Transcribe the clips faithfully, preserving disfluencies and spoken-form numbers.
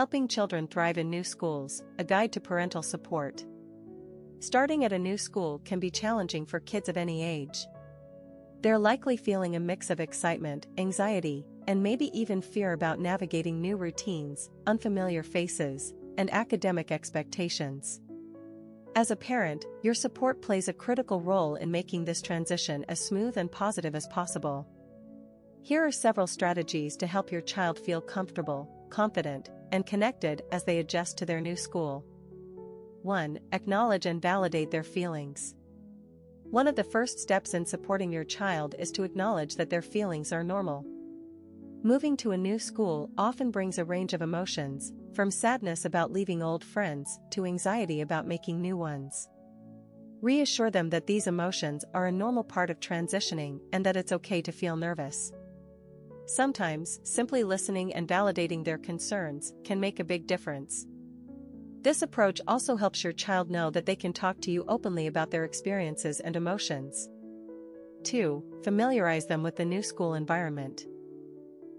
Helping Children Thrive in New Schools, A Guide to Parental Support. Starting at a new school can be challenging for kids of any age. They're likely feeling a mix of excitement, anxiety, and maybe even fear about navigating new routines, unfamiliar faces, and academic expectations. As a parent, your support plays a critical role in making this transition as smooth and positive as possible. Here are several strategies to help your child feel comfortable, confident, and connected as they adjust to their new school. one Acknowledge and validate their feelings. One of the first steps in supporting your child is to acknowledge that their feelings are normal. Moving to a new school often brings a range of emotions, from sadness about leaving old friends to anxiety about making new ones. Reassure them that these emotions are a normal part of transitioning and that it's okay to feel nervous. Sometimes, simply listening and validating their concerns can make a big difference. This approach also helps your child know that they can talk to you openly about their experiences and emotions. two Familiarize them with the new school environment.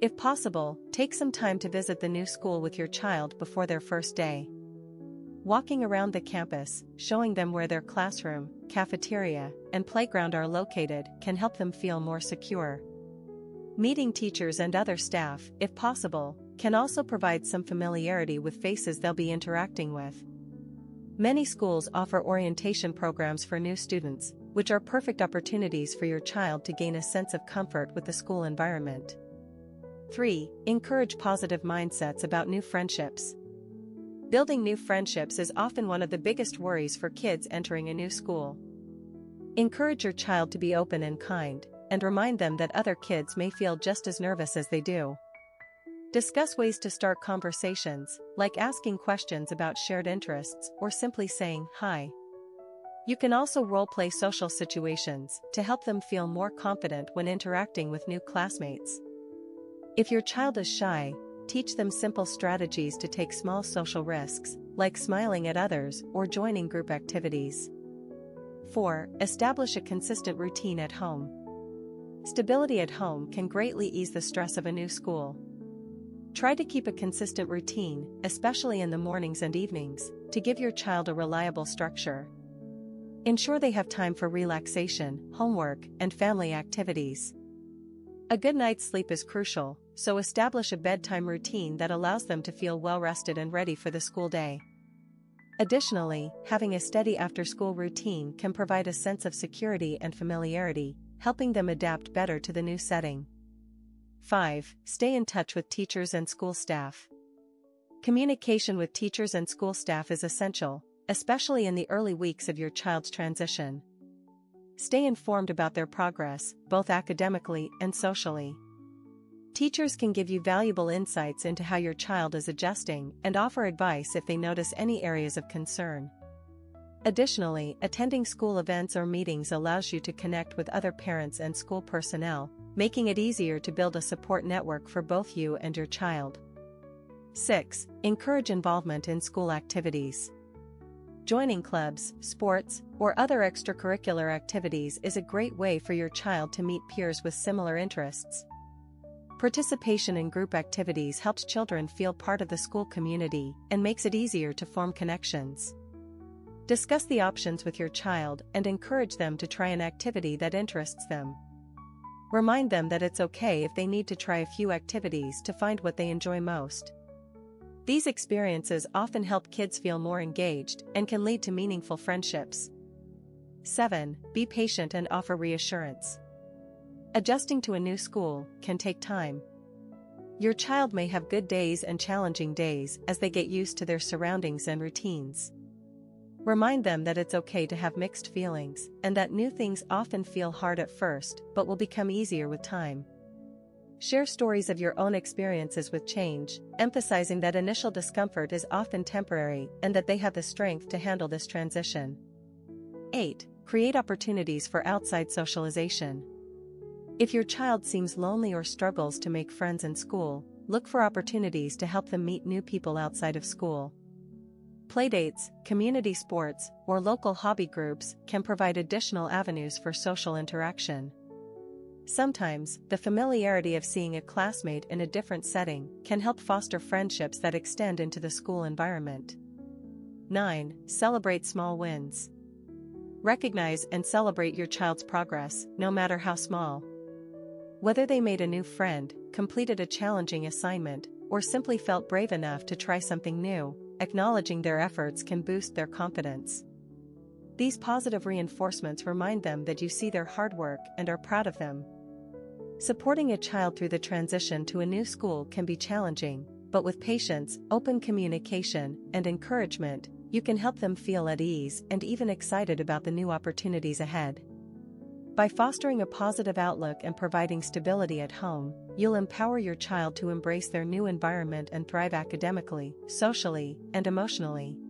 If possible, take some time to visit the new school with your child before their first day. Walking around the campus, showing them where their classroom, cafeteria, and playground are located can help them feel more secure. Meeting teachers and other staff, if possible, can also provide some familiarity with faces they'll be interacting with. Many schools offer orientation programs for new students, which are perfect opportunities for your child to gain a sense of comfort with the school environment. three Encourage positive mindsets about new friendships. Building new friendships is often one of the biggest worries for kids entering a new school. Encourage your child to be open and kind, and remind them that other kids may feel just as nervous as they do. Discuss ways to start conversations, like asking questions about shared interests or simply saying hi. You can also role-play social situations to help them feel more confident when interacting with new classmates. If your child is shy, teach them simple strategies to take small social risks, like smiling at others or joining group activities. four Establish a consistent routine at home. Stability at home can greatly ease the stress of a new school. Try to keep a consistent routine, especially in the mornings and evenings, to give your child a reliable structure. Ensure they have time for relaxation, homework, and family activities. A good night's sleep is crucial, so establish a bedtime routine that allows them to feel well-rested and ready for the school day. Additionally, having a steady after-school routine can provide a sense of security and familiarity, helping them adapt better to the new setting. five Stay in touch with teachers and school staff. Communication with teachers and school staff is essential, especially in the early weeks of your child's transition. Stay informed about their progress, both academically and socially. Teachers can give you valuable insights into how your child is adjusting and offer advice if they notice any areas of concern. Additionally, attending school events or meetings allows you to connect with other parents and school personnel, making it easier to build a support network for both you and your child. six Encourage involvement in school activities. Joining clubs, sports, or other extracurricular activities is a great way for your child to meet peers with similar interests. Participation in group activities helps children feel part of the school community and makes it easier to form connections. Discuss the options with your child and encourage them to try an activity that interests them. Remind them that it's okay if they need to try a few activities to find what they enjoy most. These experiences often help kids feel more engaged and can lead to meaningful friendships. seven Be patient and offer reassurance. Adjusting to a new school can take time. Your child may have good days and challenging days as they get used to their surroundings and routines. Remind them that it's okay to have mixed feelings and that new things often feel hard at first but will become easier with time. Share stories of your own experiences with change, emphasizing that initial discomfort is often temporary and that they have the strength to handle this transition. eight Create opportunities for outside socialization. If your child seems lonely or struggles to make friends in school, look for opportunities to help them meet new people outside of school. Playdates, community sports, or local hobby groups can provide additional avenues for social interaction. Sometimes, the familiarity of seeing a classmate in a different setting can help foster friendships that extend into the school environment. nine. Celebrate small wins. Recognize and celebrate your child's progress, no matter how small. Whether they made a new friend, completed a challenging assignment, or simply felt brave enough to try something new, acknowledging their efforts can boost their confidence. These positive reinforcements remind them that you see their hard work and are proud of them. Supporting a child through the transition to a new school can be challenging, but with patience, open communication, and encouragement, you can help them feel at ease and even excited about the new opportunities ahead. By fostering a positive outlook and providing stability at home, you'll empower your child to embrace their new environment and thrive academically, socially, and emotionally.